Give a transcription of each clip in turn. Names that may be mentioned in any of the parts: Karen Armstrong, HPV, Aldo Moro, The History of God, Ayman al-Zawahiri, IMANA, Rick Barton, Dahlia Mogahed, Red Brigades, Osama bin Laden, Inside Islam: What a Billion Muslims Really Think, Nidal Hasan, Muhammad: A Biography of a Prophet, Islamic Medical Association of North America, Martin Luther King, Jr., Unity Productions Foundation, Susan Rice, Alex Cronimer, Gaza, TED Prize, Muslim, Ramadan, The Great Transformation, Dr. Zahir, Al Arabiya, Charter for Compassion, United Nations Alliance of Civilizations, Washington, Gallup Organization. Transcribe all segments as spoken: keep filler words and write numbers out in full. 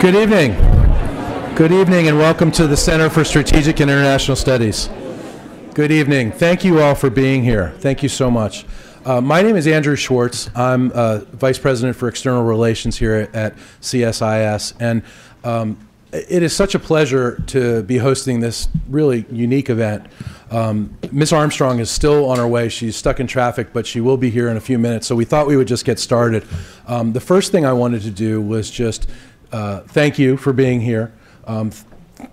Good evening. Good evening and welcome to the Center for Strategic and International Studies. Good evening. Thank you all for being here. Thank you so much. Uh, my name is Andrew Schwartz. I'm uh, Vice President for External Relations here at C S I S, and um, it is such a pleasure to be hosting this really unique event. Um, Miss Armstrong is still on her way. She's stuck in traffic, but she will be here in a few minutes, so we thought we would just get started. Um, the first thing I wanted to do was just uh, thank you for being here. Um,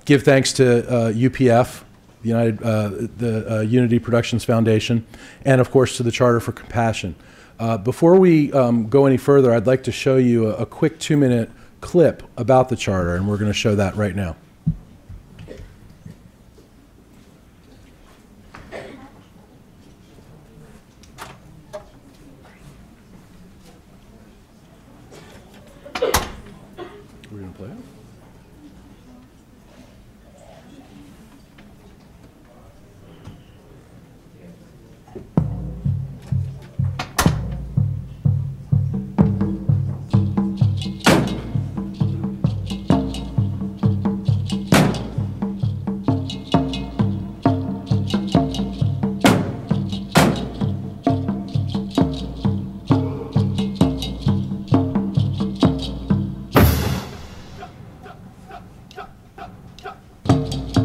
give thanks to uh, U P F, United, uh, the uh, Unity Productions Foundation, and of course to the Charter for Compassion. Uh, before we um, go any further, I'd like to show you a, a quick two-minute clip about the Charter, and we're going to show that right now. Treated.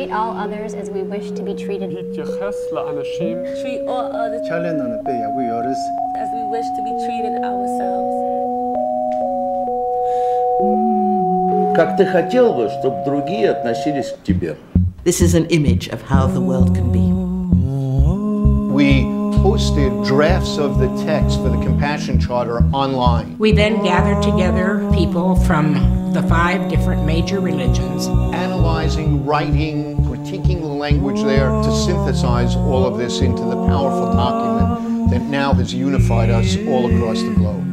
Treat all others as we wish to be treated ourselves. This is an image of how the world can be. We posted drafts of the text for the Compassion Charter online. We then gathered together people from the five different major religions. Analyzing, writing, critiquing the language there to synthesize all of this into the powerful document that now has unified us all across the globe.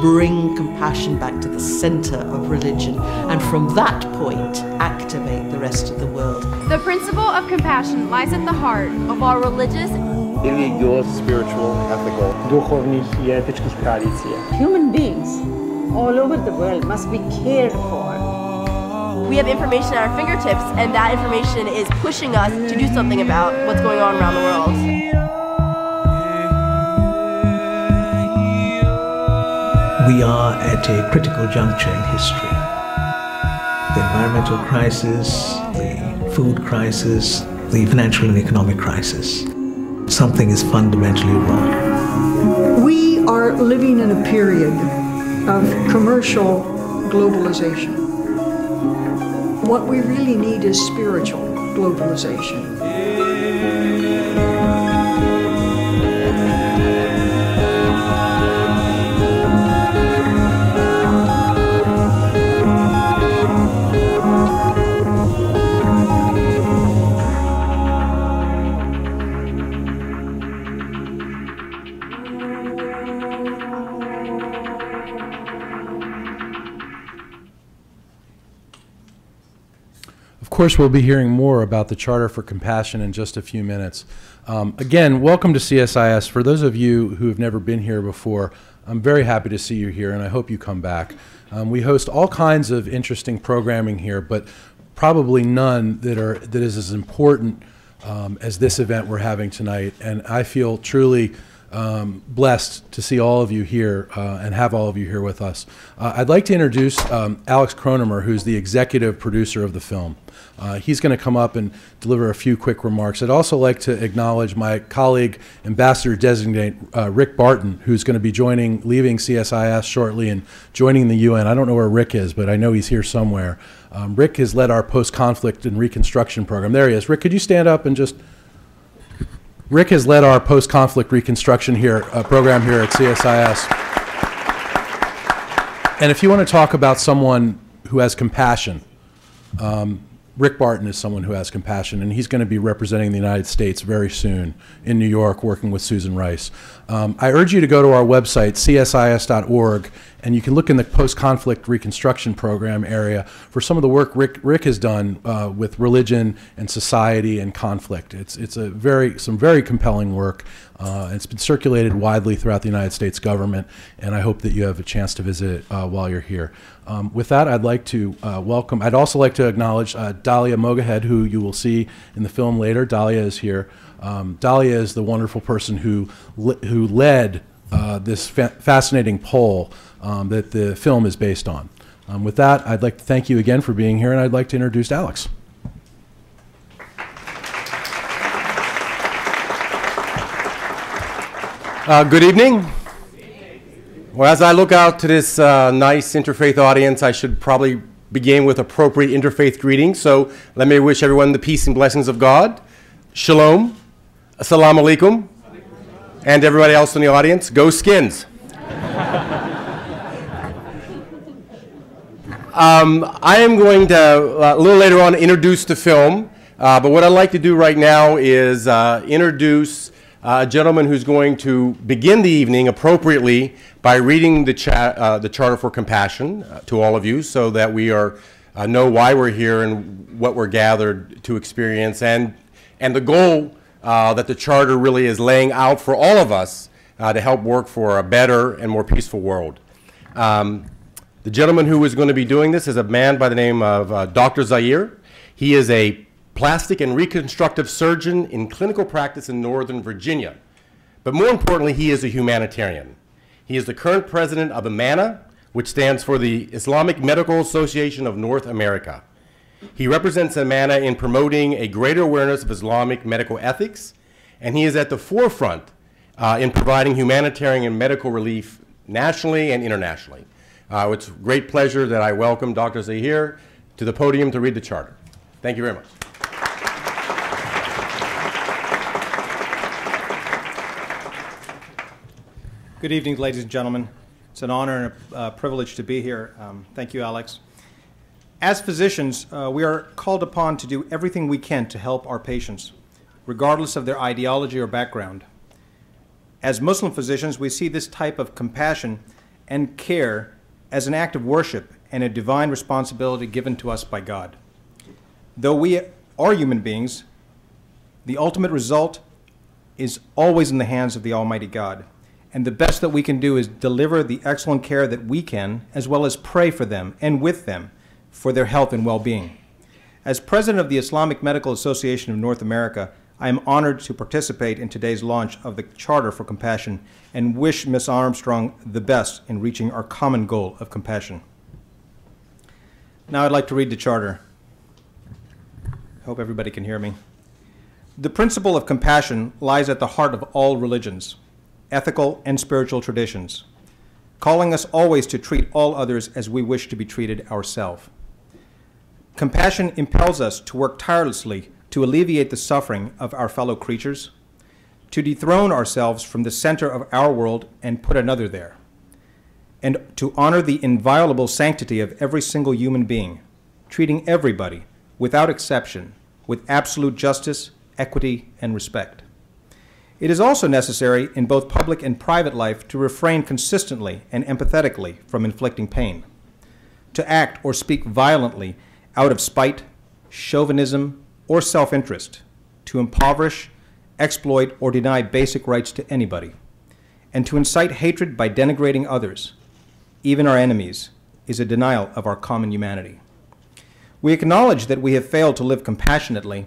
Bring compassion back to the center of religion, and from that point, activate the rest of the world. The principle of compassion lies at the heart of our religious, religious, spiritual, ethical, human beings all over the world must be cared for. We have information at our fingertips, and that information is pushing us to do something about what's going on around the world. We are at a critical juncture in history. The environmental crisis, the food crisis, the financial and economic crisis. Something is fundamentally wrong. We are living in a period of commercial globalization. What we really need is spiritual globalization. Of course, we'll be hearing more about the Charter for Compassion in just a few minutes. Um, again, welcome to C S I S. For those of you who have never been here before, I'm very happy to see you here, and I hope you come back. Um, we host all kinds of interesting programming here, but probably none that are that is as important um, as this event we're having tonight. And I feel truly um, blessed to see all of you here uh, and have all of you here with us. Uh, I'd like to introduce um, Alex Cronimer, who's the executive producer of the film. Uh, he's going to come up and deliver a few quick remarks. I'd also like to acknowledge my colleague, Ambassador Designate uh, Rick Barton, who's going to be joining, leaving C S I S shortly and joining the U N. I don't know where Rick is, but I know he's here somewhere. Um, Rick has led our post-conflict and reconstruction program. There he is. Rick, could you stand up and just... Rick has led our post-conflict reconstruction here uh, program here at C S I S. And if you want to talk about someone who has compassion, um, Rick Barton is someone who has compassion, and he's going to be representing the United States very soon in New York, working with Susan Rice. Um, I urge you to go to our website, C S I S dot org, and you can look in the post-conflict reconstruction program area for some of the work Rick, Rick has done uh, with religion and society and conflict. It's, it's a very, some very compelling work. Uh, it's been circulated widely throughout the United States government, and I hope that you have a chance to visit uh, while you're here. Um, with that, I'd like to uh, welcome, I'd also like to acknowledge uh, Dahlia Mogahed, who you will see in the film later. Dahlia is here. Um, Dahlia is the wonderful person who, who led uh, this fa fascinating poll Um, that the film is based on. Um, with that, I'd like to thank you again for being here, and I'd like to introduce Alex. Uh, good evening. Well, as I look out to this uh, nice interfaith audience, I should probably begin with appropriate interfaith greetings. So let me wish everyone the peace and blessings of God. Shalom. Assalamu alaikum. And everybody else in the audience, go Skins. Um, I am going to, uh, a little later on, introduce the film, uh, but what I'd like to do right now is uh, introduce uh, a gentleman who's going to begin the evening appropriately by reading the, cha uh, the Charter for Compassion uh, to all of you, so that we are, uh, know why we're here and what we're gathered to experience, and, and the goal uh, that the Charter really is laying out for all of us uh, to help work for a better and more peaceful world. Um, The gentleman who is going to be doing this is a man by the name of uh, Doctor Zahir. He is a plastic and reconstructive surgeon in clinical practice in Northern Virginia. But more importantly, he is a humanitarian. He is the current president of IMANA, which stands for the Islamic Medical Association of North America. He represents IMANA in promoting a greater awareness of Islamic medical ethics, and he is at the forefront uh, in providing humanitarian and medical relief nationally and internationally. Uh, it's a great pleasure that I welcome Doctor Zahir to the podium to read the Charter. Thank you very much. Good evening, ladies and gentlemen. It's an honor and a uh, privilege to be here. Um, thank you, Alex. As physicians, uh, we are called upon to do everything we can to help our patients, regardless of their ideology or background. As Muslim physicians, we see this type of compassion and care as an act of worship and a divine responsibility given to us by God. Though we are human beings, the ultimate result is always in the hands of the Almighty God. And the best that we can do is deliver the excellent care that we can, as well as pray for them and with them for their health and well-being. As president of the Islamic Medical Association of North America, I am honored to participate in today's launch of the Charter for Compassion and wish Miz Armstrong the best in reaching our common goal of compassion. Now I'd like to read the Charter. I hope everybody can hear me. The principle of compassion lies at the heart of all religions, ethical and spiritual traditions, calling us always to treat all others as we wish to be treated ourselves. Compassion impels us to work tirelessly to alleviate the suffering of our fellow creatures, to dethrone ourselves from the center of our world and put another there, and to honor the inviolable sanctity of every single human being, treating everybody, without exception, with absolute justice, equity, and respect. It is also necessary in both public and private life to refrain consistently and empathetically from inflicting pain, to act or speak violently out of spite, chauvinism, or self-interest, to impoverish, exploit, or deny basic rights to anybody, and to incite hatred by denigrating others, even our enemies, is a denial of our common humanity. We acknowledge that we have failed to live compassionately,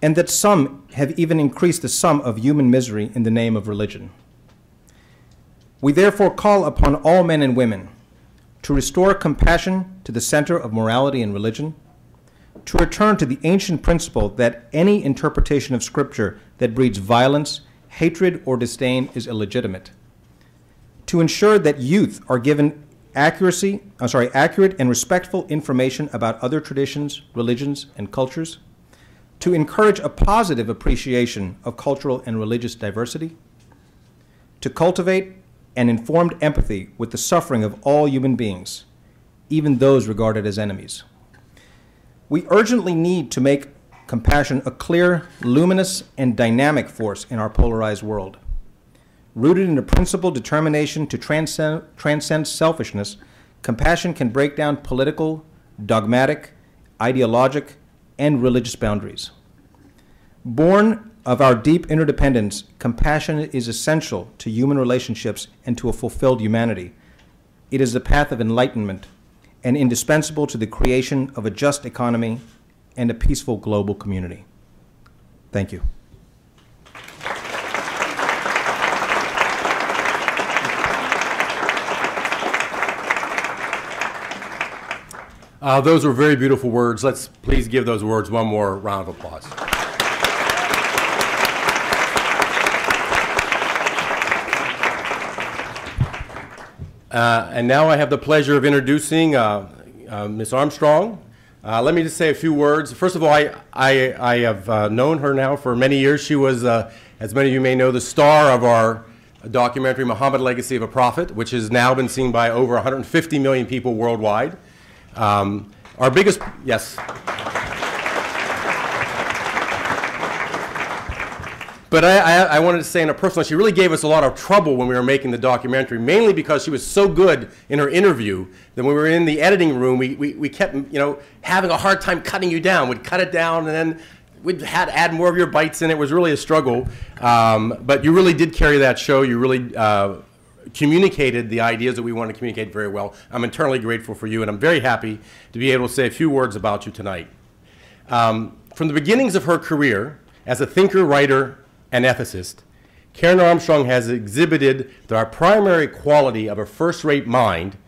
and that some have even increased the sum of human misery in the name of religion. We therefore call upon all men and women to restore compassion to the center of morality and religion, to return to the ancient principle that any interpretation of Scripture that breeds violence, hatred, or disdain is illegitimate, to ensure that youth are given accuracy, I'm sorry, accurate and respectful information about other traditions, religions, and cultures, to encourage a positive appreciation of cultural and religious diversity, to cultivate an informed empathy with the suffering of all human beings, even those regarded as enemies. We urgently need to make compassion a clear, luminous, and dynamic force in our polarized world. Rooted in a principled determination to transcend, transcend selfishness, compassion can break down political, dogmatic, ideologic, and religious boundaries. Born of our deep interdependence, compassion is essential to human relationships and to a fulfilled humanity. It is the path of enlightenment and indispensable to the creation of a just economy and a peaceful global community. Thank you. Uh, those were very beautiful words. Let's please give those words one more round of applause. Uh, and now I have the pleasure of introducing uh, uh, Miz Armstrong. Uh, let me just say a few words. First of all, I, I, I have uh, known her now for many years. She was, uh, as many of you may know, the star of our documentary, Muhammad: Legacy of a Prophet, which has now been seen by over one hundred fifty million people worldwide. Um, our biggest, yes. But I, I, I wanted to say in a personal, she really gave us a lot of trouble when we were making the documentary, mainly because she was so good in her interview that when we were in the editing room, we, we, we kept, you know, having a hard time cutting you down. We'd cut it down and then we'd had add more of your bites in. It was really a struggle. Um, but you really did carry that show. You really uh, communicated the ideas that we want to communicate very well. I'm internally grateful for you, and I'm very happy to be able to say a few words about you tonight. Um, from the beginnings of her career as a thinker, writer, and ethicist, Karen Armstrong has exhibited the primary quality of a first-rate mind,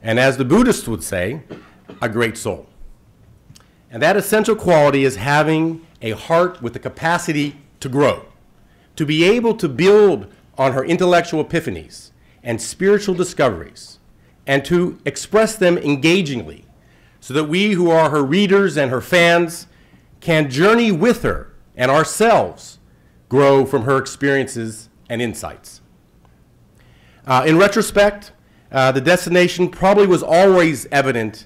and as the Buddhists would say, a great soul. And that essential quality is having a heart with the capacity to grow, to be able to build on her intellectual epiphanies and spiritual discoveries, and to express them engagingly so that we who are her readers and her fans can journey with her and ourselves grow from her experiences and insights. Uh, in retrospect, uh, the destination probably was always evident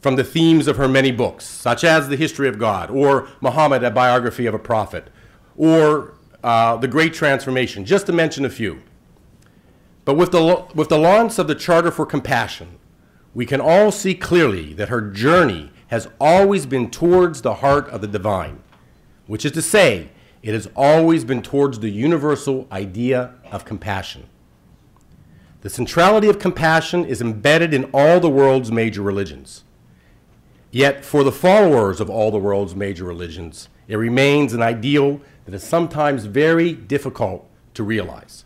from the themes of her many books, such as The History of God, or Muhammad: A Biography of a Prophet, or uh, The Great Transformation, just to mention a few. But with the, with the launch of the Charter for Compassion, we can all see clearly that her journey has always been towards the heart of the divine, which is to say, it has always been towards the universal idea of compassion. The centrality of compassion is embedded in all the world's major religions. Yet for the followers of all the world's major religions, it remains an ideal that is sometimes very difficult to realize.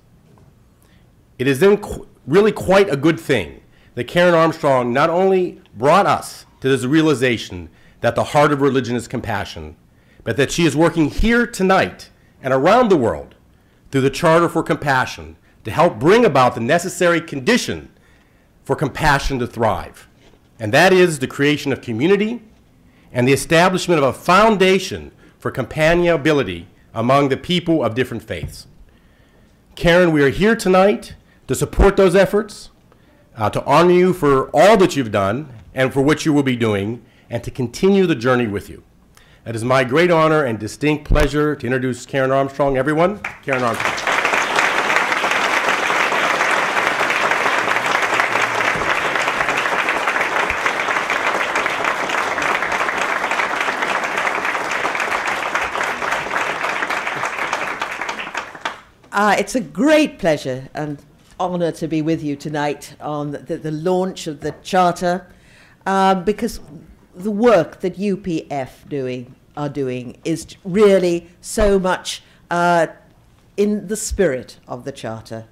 It is then qu- really quite a good thing that Karen Armstrong not only brought us to this realization that the heart of religion is compassion, but that she is working here tonight and around the world through the Charter for Compassion to help bring about the necessary condition for compassion to thrive. And that is the creation of community and the establishment of a foundation for companionability among the people of different faiths. Karen, we are here tonight to support those efforts, uh, to honor you for all that you've done and for what you will be doing, and to continue the journey with you. It is my great honor and distinct pleasure to introduce Karen Armstrong. Everyone, Karen Armstrong. Uh, it's a great pleasure and honor to be with you tonight on the, the launch of the Charter, uh, because the work that U P F doing are doing is really so much uh, in the spirit of the Charter,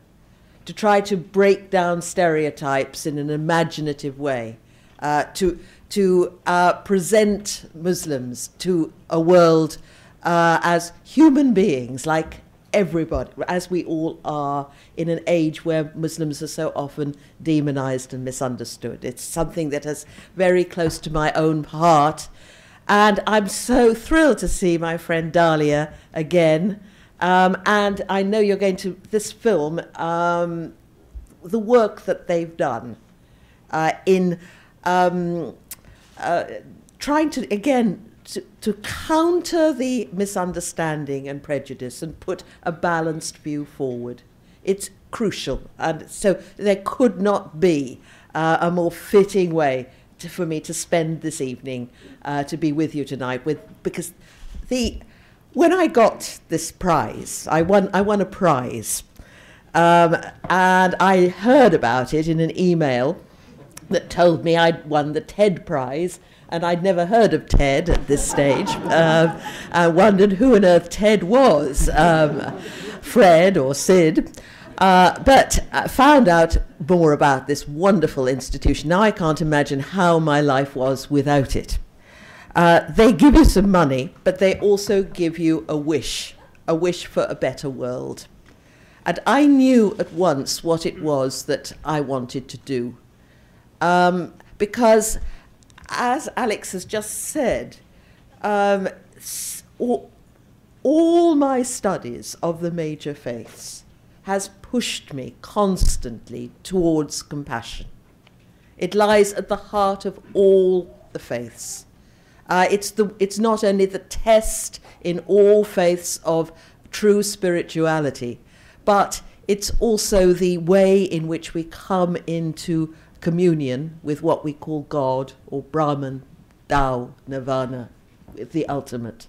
to try to break down stereotypes in an imaginative way, uh, to, to uh, present Muslims to a world uh, as human beings, like everybody, as we all are in an age where Muslims are so often demonized and misunderstood. It's something that is very close to my own heart. And I'm so thrilled to see my friend Dahlia again. Um, and I know you're going to, this film, um, the work that they've done uh, in um, uh, trying to, again, to, to counter the misunderstanding and prejudice and put a balanced view forward. It's crucial. And so there could not be uh, a more fitting way to, for me to spend this evening, uh, to be with you tonight, with, because the, when I got this prize, I won, I won a prize, um, and I heard about it in an email that told me I'd won the TED Prize, and I'd never heard of TED at this stage. um, I wondered who on earth TED was, um, Fred or Sid. Uh, but I found out more about this wonderful institution. Now I can't imagine how my life was without it. Uh, they give you some money, but they also give you a wish, a wish for a better world. And I knew at once what it was that I wanted to do. Um, because, as Alex has just said, um, all, all my studies of the major faiths has pushed me constantly towards compassion. It lies at the heart of all the faiths. Uh, it's, the, it's not only the test in all faiths of true spirituality, but it's also the way in which we come into communion with what we call God, or Brahman, Tao, Nirvana, the ultimate.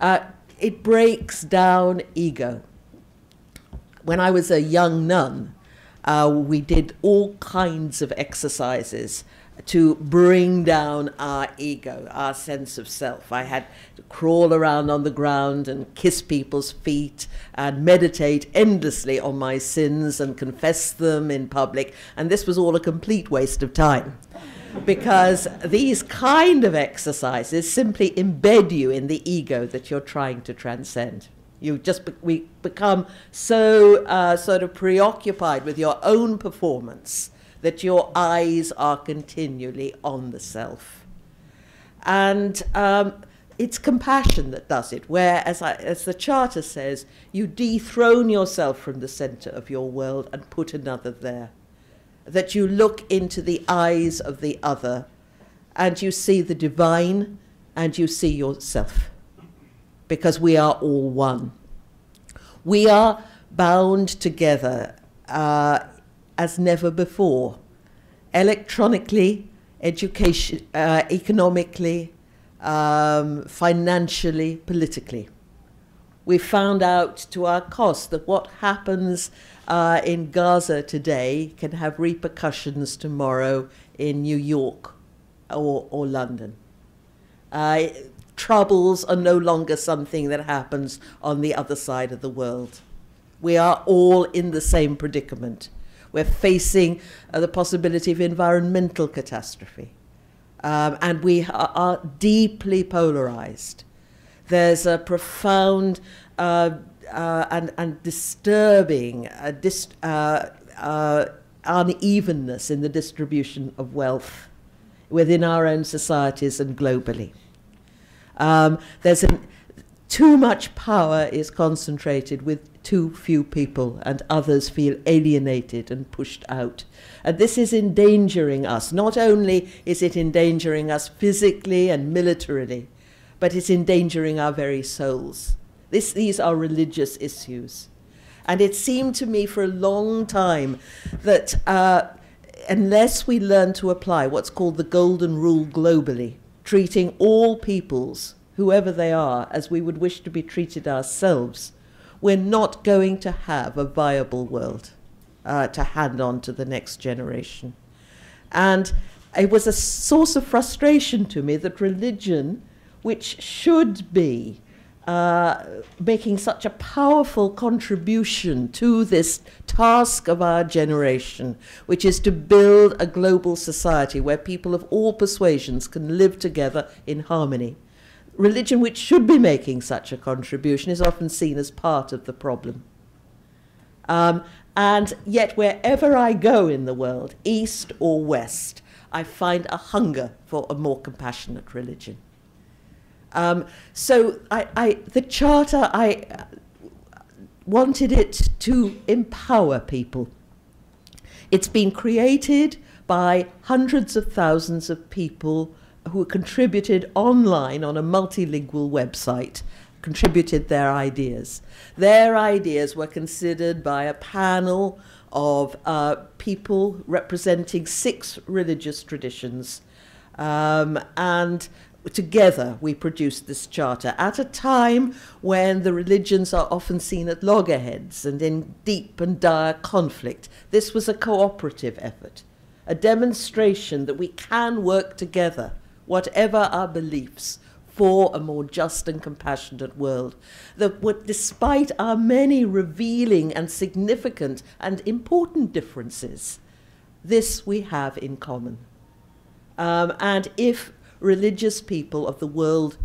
Uh, it breaks down ego. When I was a young nun, uh, we did all kinds of exercises to bring down our ego, our sense of self. I had to crawl around on the ground and kiss people's feet and meditate endlessly on my sins and confess them in public. And this was all a complete waste of time, because these kind of exercises simply embed you in the ego that you're trying to transcend. You just be we become so uh, sort of preoccupied with your own performance that your eyes are continually on the self. And um, it's compassion that does it, where, as, I, as the Charter says, you dethrone yourself from the center of your world and put another there. That you look into the eyes of the other, and you see the divine, and you see yourself. Because we are all one. We are bound together uh, as never before, electronically, education, uh, economically, um, financially, politically. We found out to our cost that what happens uh, in Gaza today can have repercussions tomorrow in New York or, or London. Uh, Troubles are no longer something that happens on the other side of the world. We are all in the same predicament. We're facing uh, the possibility of environmental catastrophe. Um, and we are, are deeply polarized. There's a profound uh, uh, and, and disturbing uh, dis uh, uh, unevenness in the distribution of wealth within our own societies and globally. Um, there's an, too much power is concentrated with too few people, and others feel alienated and pushed out. And this is endangering us. Not only is it endangering us physically and militarily, but it's endangering our very souls. This, these are religious issues. And it seemed to me for a long time that uh, unless we learn to apply what's called the golden rule globally, treating all peoples, whoever they are, as we would wish to be treated ourselves, we're not going to have a viable world uh, to hand on to the next generation. And it was a source of frustration to me that religion, which should be uh, making such a powerful contribution to this task of our generation, which is to build a global society where people of all persuasions can live together in harmony. Religion, which should be making such a contribution, is often seen as part of the problem. Um, and yet wherever I go in the world, east or west, I find a hunger for a more compassionate religion. Um, so I, I, the Charter, I... wanted it to empower people. It's been created by hundreds of thousands of people who contributed online on a multilingual website, contributed their ideas. Their ideas were considered by a panel of uh, people representing six religious traditions. Um, and together we produced this charter at a time when the religions are often seen at loggerheads and in deep and dire conflict. This was a cooperative effort, a demonstration that we can work together, whatever our beliefs, for a more just and compassionate world. That what, despite our many revealing and significant and important differences, this we have in common. Um, and if religious people of the world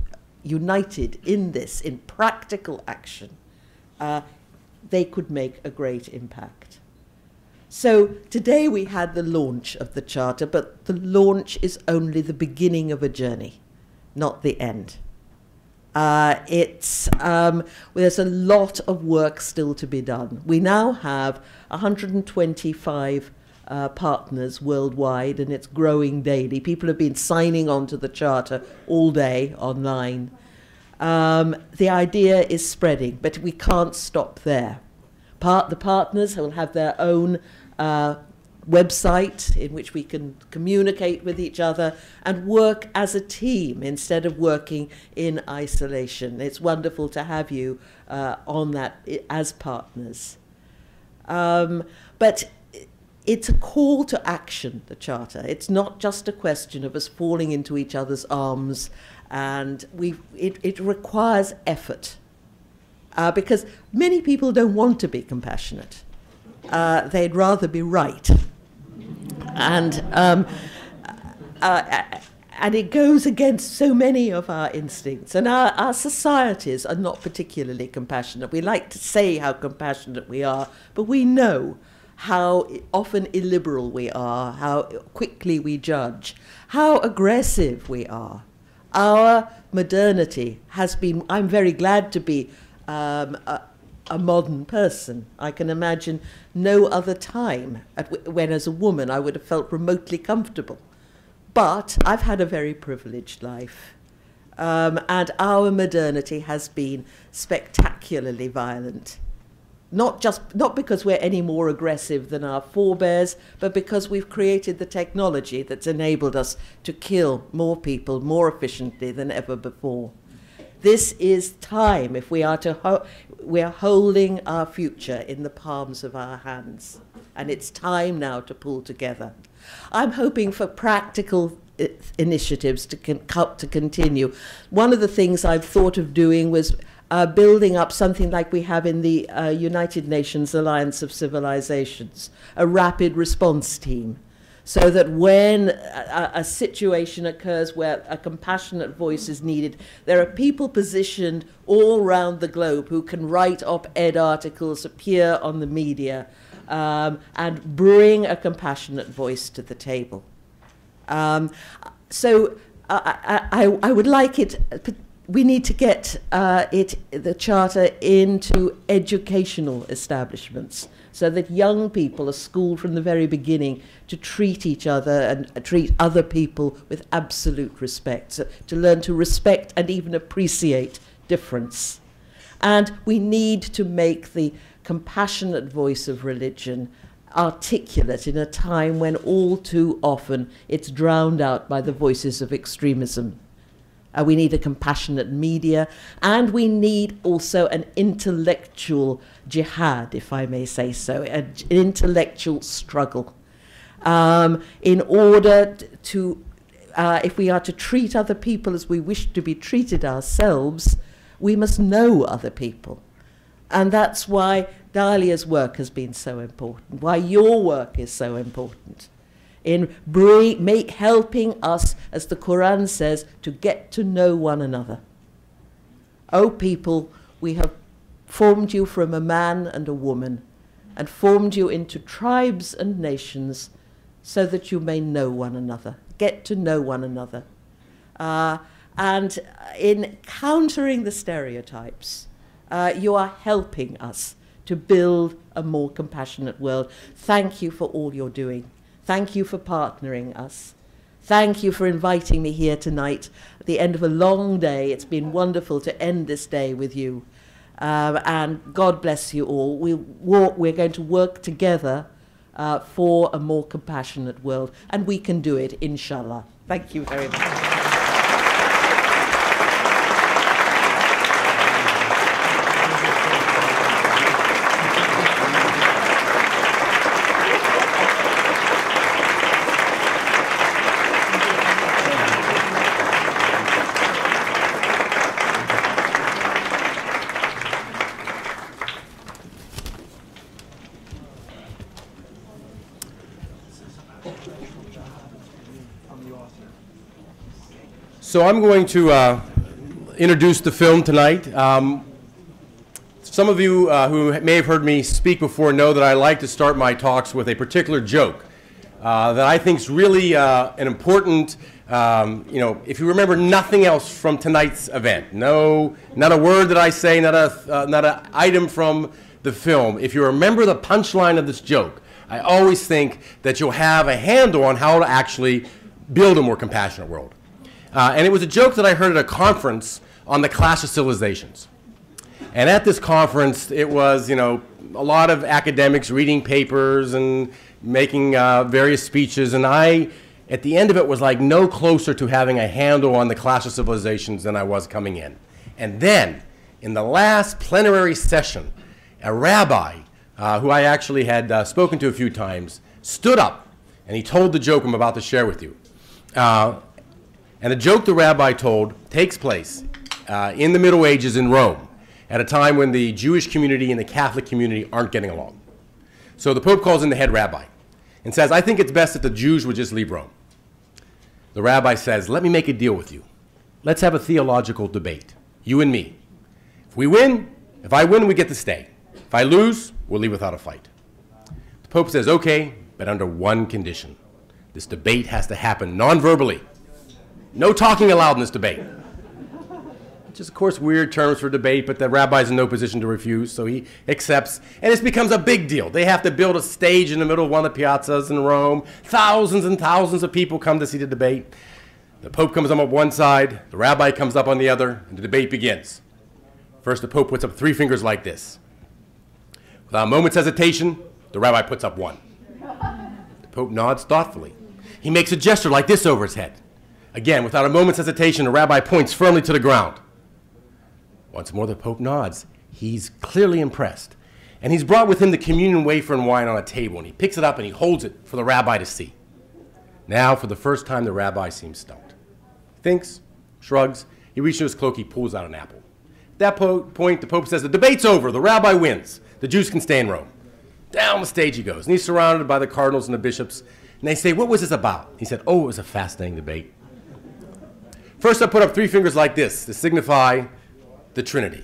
united in this, in practical action, uh, they could make a great impact. So today we had the launch of the Charter, but the launch is only the beginning of a journey, not the end. Uh, it's, um, there's a lot of work still to be done. We now have one hundred twenty-five Uh, partners worldwide, and it's growing daily. People have been signing on to the Charter all day online. Um, the idea is spreading, but we can't stop there. Part, the partners will have their own uh, website in which we can communicate with each other and work as a team instead of working in isolation. It's wonderful to have you uh, on that as partners. Um, but it's a call to action, the Charter. It's not just a question of us falling into each other's arms, and we, it, it requires effort, uh, because many people don't want to be compassionate. Uh, they'd rather be right. And, um, uh, and it goes against so many of our instincts. And our, our societies are not particularly compassionate. We like to say how compassionate we are, but we know how often illiberal we are, how quickly we judge, how aggressive we are. Our modernity has been, I'm very glad to be um, a, a modern person. I can imagine no other time at w when as a woman I would have felt remotely comfortable. But I've had a very privileged life. Um, and our modernity has been spectacularly violent. Not just, not because we're any more aggressive than our forebears, but because we've created the technology that's enabled us to kill more people more efficiently than ever before. This is time if we are to, ho we are holding our future in the palms of our hands. And it's time now to pull together. I'm hoping for practical initiatives to, con to continue. One of the things I've thought of doing was Uh, building up something like we have in the uh, United Nations Alliance of Civilizations, a rapid response team, so that when a, a situation occurs where a compassionate voice is needed, there are people positioned all around the globe who can write op-ed articles, appear on the media, um, and bring a compassionate voice to the table. Um, so I, I, I would like it... We need to get uh, it, the Charter into educational establishments so that young people are schooled from the very beginning to treat each other and uh, treat other people with absolute respect, so to learn to respect and even appreciate difference. And we need to make the compassionate voice of religion articulate in a time when all too often it's drowned out by the voices of extremism. Uh, we need a compassionate media, and we need also an intellectual jihad, if I may say so, an intellectual struggle. Um, in order to, uh, if we are to treat other people as we wish to be treated ourselves, we must know other people. And that's why Dahlia's work has been so important, why your work is so important. In bring, make, helping us, as the Quran says, to get to know one another. O people, we have formed you from a man and a woman, and formed you into tribes and nations, so that you may know one another, get to know one another. Uh, and in countering the stereotypes, uh, you are helping us to build a more compassionate world. Thank you for all you're doing. Thank you for partnering us. Thank you for inviting me here tonight at the end of a long day. It's been wonderful to end this day with you. Um, and God bless you all. We walk, we're going to work together uh, for a more compassionate world. And we can do it, inshallah. Thank you very much. So I'm going to uh, introduce the film tonight. Um, some of you uh, who may have heard me speak before know that I like to start my talks with a particular joke uh, that I think is really uh, an important, um, you know, if you remember nothing else from tonight's event, no, not a word that I say, not a, uh, not an item from the film. If you remember the punchline of this joke, I always think that you'll have a handle on how to actually build a more compassionate world. Uh, and it was a joke that I heard at a conference on the clash of civilizations. And at this conference, it was, you know, a lot of academics reading papers and making uh, various speeches. And I, at the end of it, was like no closer to having a handle on the clash of civilizations than I was coming in. And then, in the last plenary session, a rabbi, uh, who I actually had uh, spoken to a few times, stood up and he told the joke I'm about to share with you. Uh, And the joke the rabbi told takes place uh, in the Middle Ages in Rome, at a time when the Jewish community and the Catholic community aren't getting along. So the Pope calls in the head rabbi and says, I think it's best that the Jews would just leave Rome. The rabbi says, let me make a deal with you. Let's have a theological debate, you and me. If we win, if I win, we get to stay. If I lose, we'll leave without a fight. The Pope says, okay, but under one condition. This debate has to happen non-verbally. No talking allowed in this debate. Which is, of course, weird terms for debate, but the rabbi's in no position to refuse, so he accepts. And this becomes a big deal. They have to build a stage in the middle of one of the piazzas in Rome. Thousands and thousands of people come to see the debate. The Pope comes up on one side, the rabbi comes up on the other, and the debate begins. First, the Pope puts up three fingers like this. Without a moment's hesitation, the rabbi puts up one. The Pope nods thoughtfully. He makes a gesture like this over his head. Again, without a moment's hesitation, the rabbi points firmly to the ground. Once more, the Pope nods. He's clearly impressed. And he's brought with him the communion wafer and wine on a table, and he picks it up and he holds it for the rabbi to see. Now, for the first time, the rabbi seems stumped. He thinks, shrugs. He reaches into his cloak, he pulls out an apple. At that po point, the Pope says, the debate's over. The rabbi wins. The Jews can stay in Rome. Down the stage he goes, and he's surrounded by the cardinals and the bishops. And they say, what was this about? He said, oh, it was a fascinating debate. First, I put up three fingers like this to signify the Trinity.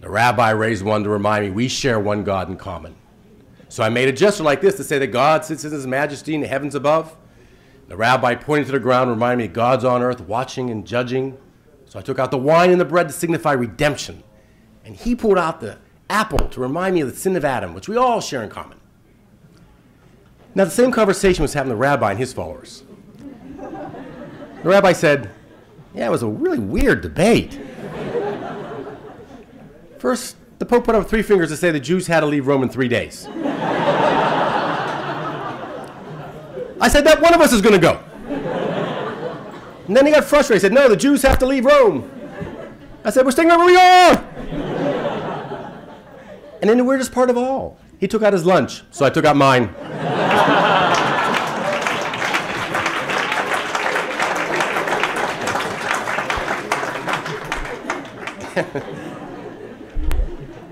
The rabbi raised one to remind me we share one God in common. So I made a gesture like this to say that God sits in his majesty in the heavens above. The rabbi pointed to the ground, reminding me God's on earth watching and judging. So I took out the wine and the bread to signify redemption. And he pulled out the apple to remind me of the sin of Adam, which we all share in common. Now, the same conversation was having the rabbi and his followers. The rabbi said, yeah, it was a really weird debate. First, the Pope put up three fingers to say the Jews had to leave Rome in three days. I said, that one of us is going to go. And then he got frustrated. He said, no, the Jews have to leave Rome. I said, we're staying where we are. And then the weirdest part of all, he took out his lunch, so I took out mine.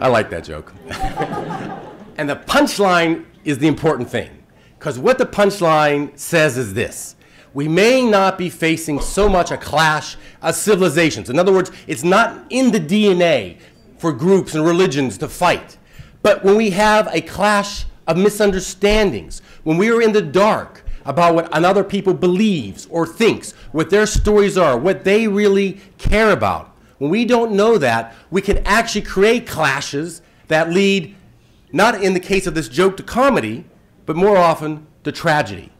I like that joke. And the punchline is the important thing, because what the punchline says is this. We may not be facing so much a clash of civilizations. In other words, it's not in the D N A for groups and religions to fight. But when we have a clash of misunderstandings, when we are in the dark about what another people believes or thinks, what their stories are, what they really care about, when we don't know that, we can actually create clashes that lead, not in the case of this joke, to comedy, but more often to tragedy.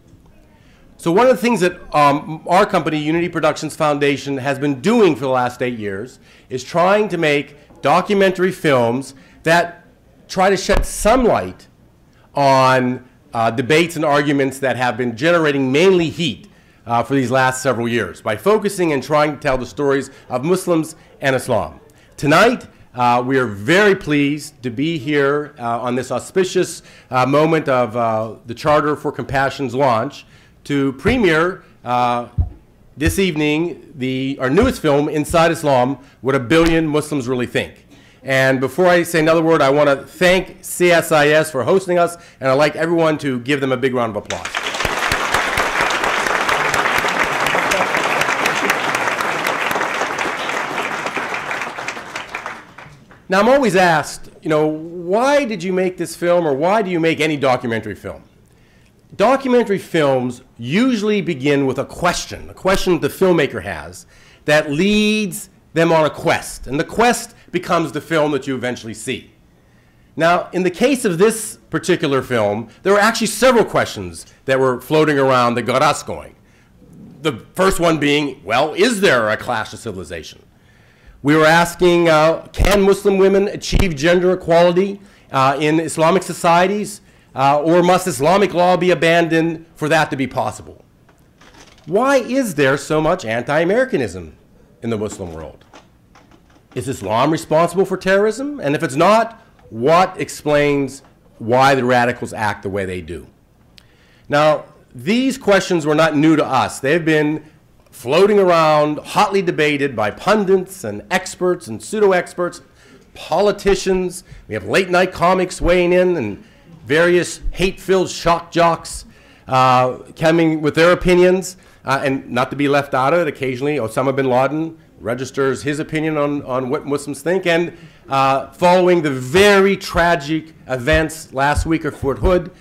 So one of the things that um, our company, Unity Productions Foundation, has been doing for the last eight years is trying to make documentary films that try to shed some light on uh, debates and arguments that have been generating mainly heat uh, for these last several years by focusing and trying to tell the stories of Muslims and Islam. Tonight, Uh, we are very pleased to be here uh, on this auspicious uh, moment of uh, the Charter for Compassion's launch to premiere uh, this evening the, our newest film, Inside Islam: What a Billion Muslims Really Think. And before I say another word, I want to thank C S I S for hosting us, and I'd like everyone to give them a big round of applause. Now, I'm always asked, you know, why did you make this film, or why do you make any documentary film? Documentary films usually begin with a question, a question the filmmaker has that leads them on a quest. And the quest becomes the film that you eventually see. Now, in the case of this particular film, there were actually several questions that were floating around that got us going. The first one being, well, is there a clash of civilization? We were asking, uh, can Muslim women achieve gender equality uh, in Islamic societies, uh, or must Islamic law be abandoned for that to be possible? Why is there so much anti-Americanism in the Muslim world? Is Islam responsible for terrorism? And if it's not, what explains why the radicals act the way they do? Now, these questions were not new to us. They've been floating around, hotly debated by pundits and experts and pseudo-experts, politicians. We have late-night comics weighing in and various hate-filled shock jocks uh, coming with their opinions. Uh, and not to be left out of it, occasionally Osama bin Laden registers his opinion on, on what Muslims think. And uh, following the very tragic events last week at Fort Hood, uh,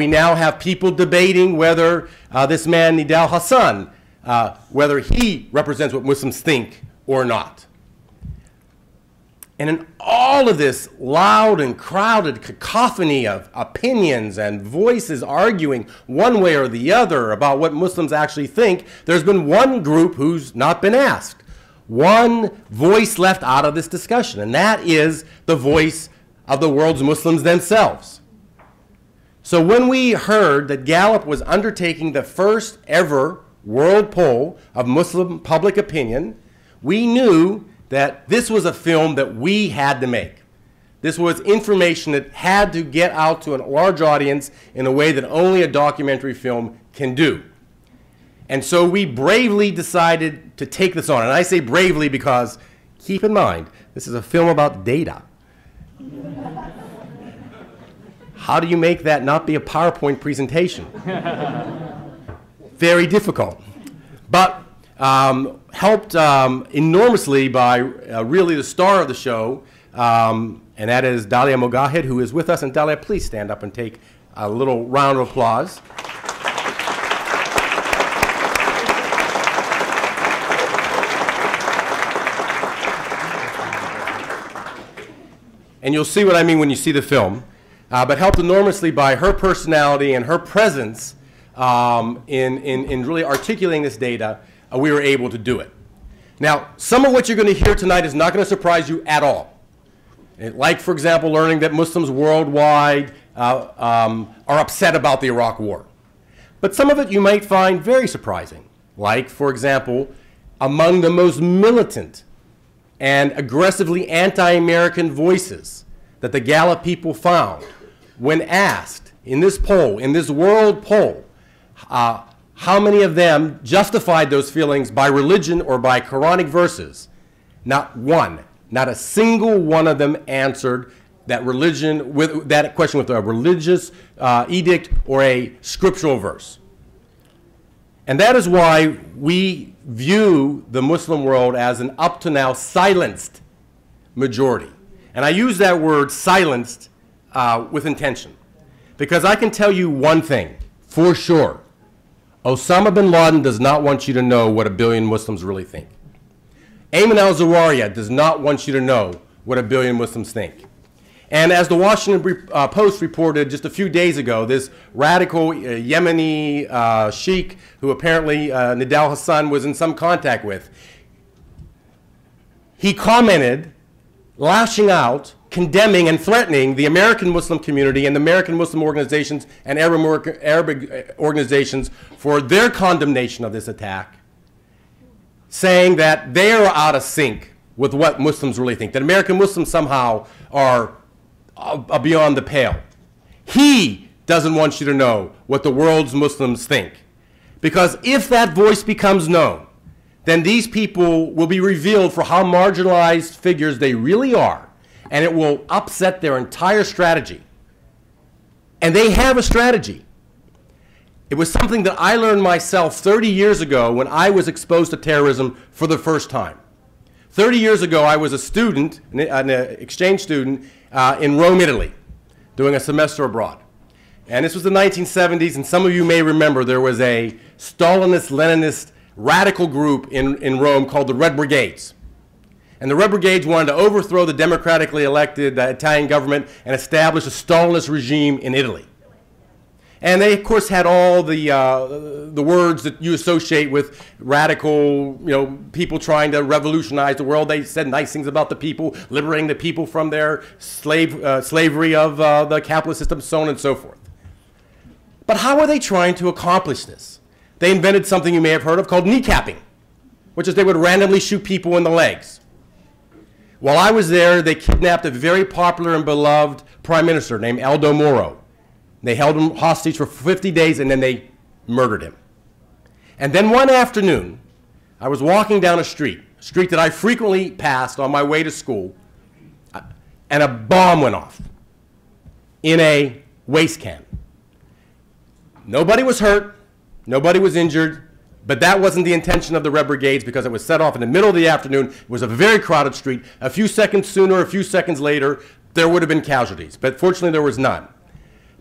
we now have people debating whether uh, this man, Nidal Hasan, Uh, whether he represents what Muslims think or not. And in all of this loud and crowded cacophony of opinions and voices arguing one way or the other about what Muslims actually think, there's been one group who's not been asked, one voice left out of this discussion, and that is the voice of the world's Muslims themselves. So when we heard that Gallup was undertaking the first ever world poll of Muslim public opinion, we knew that this was a film that we had to make. This was information that had to get out to a large audience in a way that only a documentary film can do. And so we bravely decided to take this on. And I say bravely because, keep in mind, this is a film about data. How do you make that not be a PowerPoint presentation? Very difficult, but um, helped um, enormously by uh, really the star of the show, um, and that is Dahlia Mogahed, who is with us. And Dahlia, please stand up and take a little round of applause. And you'll see what I mean when you see the film, uh, but helped enormously by her personality and her presence Um, in, in, in really articulating this data, uh, we were able to do it. Now, some of what you're going to hear tonight is not going to surprise you at all. It, like, for example, learning that Muslims worldwide uh, um, are upset about the Iraq War. But some of it you might find very surprising. Like, for example, among the most militant and aggressively anti-American voices that the Gallup people found when asked in this poll, in this world poll, Uh, how many of them justified those feelings by religion or by Quranic verses? Not one, not a single one of them answered that religion with that question with a religious uh, edict or a scriptural verse. And that is why we view the Muslim world as an up to now silenced majority. And I use that word silenced uh, with intention, because I can tell you one thing for sure. Osama bin Laden does not want you to know what a billion Muslims really think. Ayman al-Zawahiri does not want you to know what a billion Muslims think. And as the Washington uh, Post reported just a few days ago, this radical uh, Yemeni uh, sheikh, who apparently uh, Nidal Hasan was in some contact with, he commented, lashing out, condemning and threatening the American Muslim community and the American Muslim organizations and Arab, Arab organizations for their condemnation of this attack, saying that they are out of sync with what Muslims really think, that American Muslims somehow are uh, beyond the pale. He doesn't want you to know what the world's Muslims think, because if that voice becomes known, then these people will be revealed for how marginalized figures they really are, and it will upset their entire strategy. And they have a strategy. It was something that I learned myself thirty years ago when I was exposed to terrorism for the first time. thirty years ago, I was a student, an exchange student, uh, in Rome, Italy, doing a semester abroad. And this was the nineteen seventies, and some of you may remember there was a Stalinist, Leninist, radical group in, in Rome called the Red Brigades. And the Red Brigades wanted to overthrow the democratically elected uh, Italian government and establish a Stalinist regime in Italy. And they, of course, had all the, uh, the words that you associate with radical, you know, people trying to revolutionize the world. They said nice things about the people, liberating the people from their slave, uh, slavery of uh, the capitalist system, so on and so forth. But how are they trying to accomplish this? They invented something you may have heard of called kneecapping, which is they would randomly shoot people in the legs. While I was there, they kidnapped a very popular and beloved prime minister named Aldo Moro. They held him hostage for fifty days, and then they murdered him. And then one afternoon, I was walking down a street, a street that I frequently passed on my way to school, and a bomb went off in a waste can. Nobody was hurt. Nobody was injured. But that wasn't the intention of the Red Brigades, because it was set off in the middle of the afternoon. It was a very crowded street. A few seconds sooner, a few seconds later, there would have been casualties. But fortunately, there was none.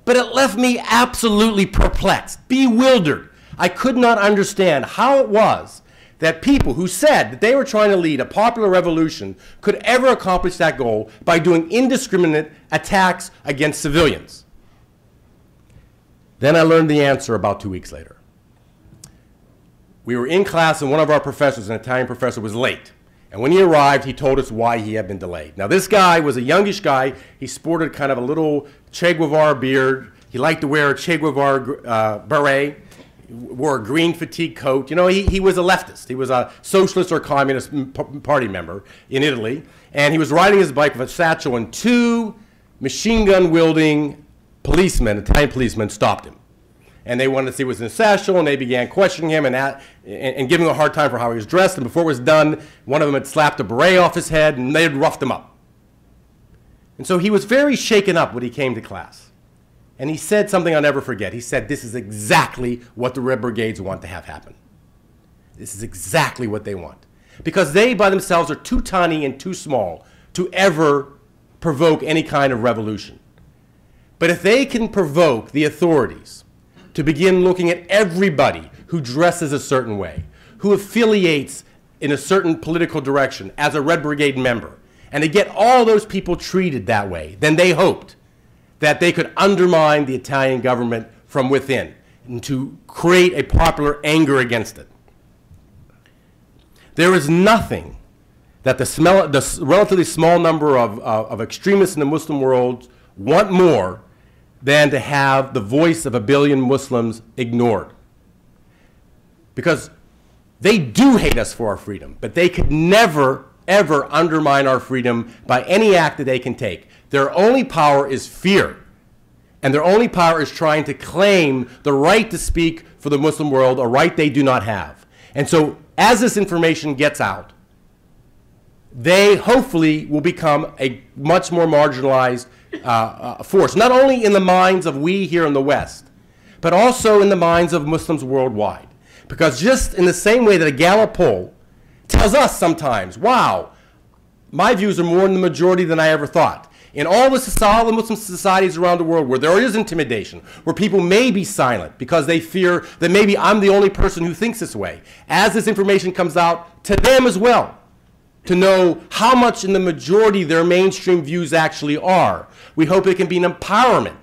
But it left me absolutely perplexed, bewildered. I could not understand how it was that people who said that they were trying to lead a popular revolution could ever accomplish that goal by doing indiscriminate attacks against civilians. Then I learned the answer about two weeks later. We were in class, and one of our professors, an Italian professor, was late. And when he arrived, he told us why he had been delayed. Now, this guy was a youngish guy. He sported kind of a little Che Guevara beard. He liked to wear a Che Guevara uh, beret, wore a green fatigue coat. You know, he, he was a leftist. He was a socialist or communist party member in Italy. And he was riding his bike with a satchel, and two machine gun-wielding policemen, Italian policemen, stopped him. And they wanted to see what was in the satchel, and they began questioning him and, at, and, and giving him a hard time for how he was dressed. And before it was done, one of them had slapped a beret off his head, and they had roughed him up. And so he was very shaken up when he came to class. And he said something I'll never forget. He said, "This is exactly what the Red Brigades want to have happen. This is exactly what they want. Because they by themselves are too tiny and too small to ever provoke any kind of revolution. But if they can provoke the authorities to begin looking at everybody who dresses a certain way, who affiliates in a certain political direction as a Red Brigade member, and to get all those people treated that way, then they hoped that they could undermine the Italian government from within and to create a popular anger against it. There is nothing that the, smell, the relatively small number of, uh, of extremists in the Muslim world want more than to have the voice of a billion Muslims ignored. Because they do hate us for our freedom, but they could never, ever undermine our freedom by any act that they can take. Their only power is fear, and their only power is trying to claim the right to speak for the Muslim world, a right they do not have. And so as this information gets out, they hopefully will become a much more marginalized uh, uh, force, not only in the minds of we here in the West, but also in the minds of Muslims worldwide. Because just in the same way that a Gallup poll tells us sometimes, wow, my views are more in the majority than I ever thought. In all the, all the Muslim societies around the world where there is intimidation, where people may be silent because they fear that maybe I'm the only person who thinks this way, as this information comes out to them as well, to know how much in the majority their mainstream views actually are. We hope it can be an empowerment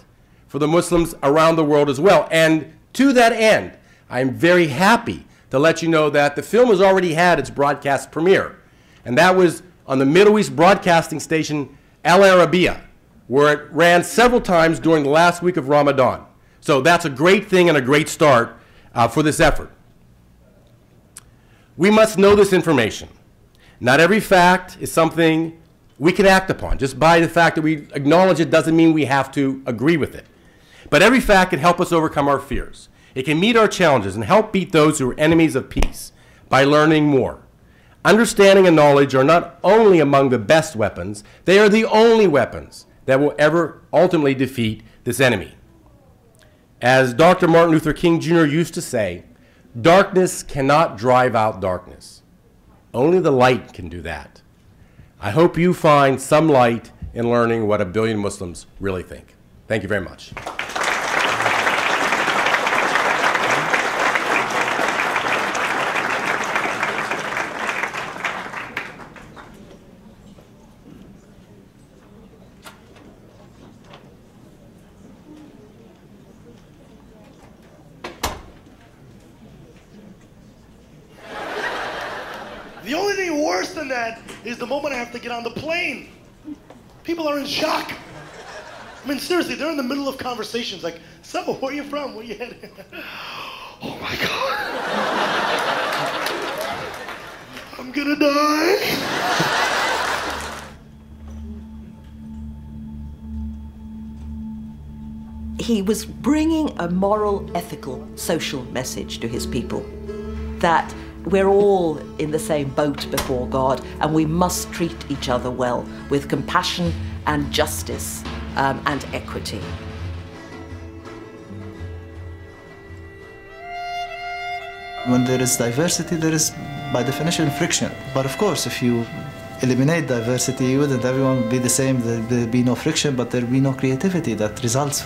for the Muslims around the world as well. And to that end, I'm very happy to let you know that the film has already had its broadcast premiere. And that was on the Middle East broadcasting station Al Arabiya, where it ran several times during the last week of Ramadan. So that's a great thing and a great start uh, for this effort. We must know this information. Not every fact is something we can act upon. Just by the fact that we acknowledge it doesn't mean we have to agree with it. But every fact can help us overcome our fears. It can meet our challenges and help beat those who are enemies of peace by learning more. Understanding and knowledge are not only among the best weapons, they are the only weapons that will ever ultimately defeat this enemy. As Doctor Martin Luther King, Junior used to say, darkness cannot drive out darkness. Only the light can do that. I hope you find some light in learning what a billion Muslims really think. Thank you very much. Is the moment I have to get on the plane. People are in shock. I mean, seriously, they're in the middle of conversations like, so, where are you from? Where are you headed? Oh my God. I'm gonna die. He was bringing a moral, ethical, social message to his people that we're all in the same boat before God, and we must treat each other well with compassion and justice um, and equity. When there is diversity, there is, by definition, friction. But of course, if you eliminate diversity, you wouldn't everyone be the same. There'd be no friction, but there'd be no creativity that results from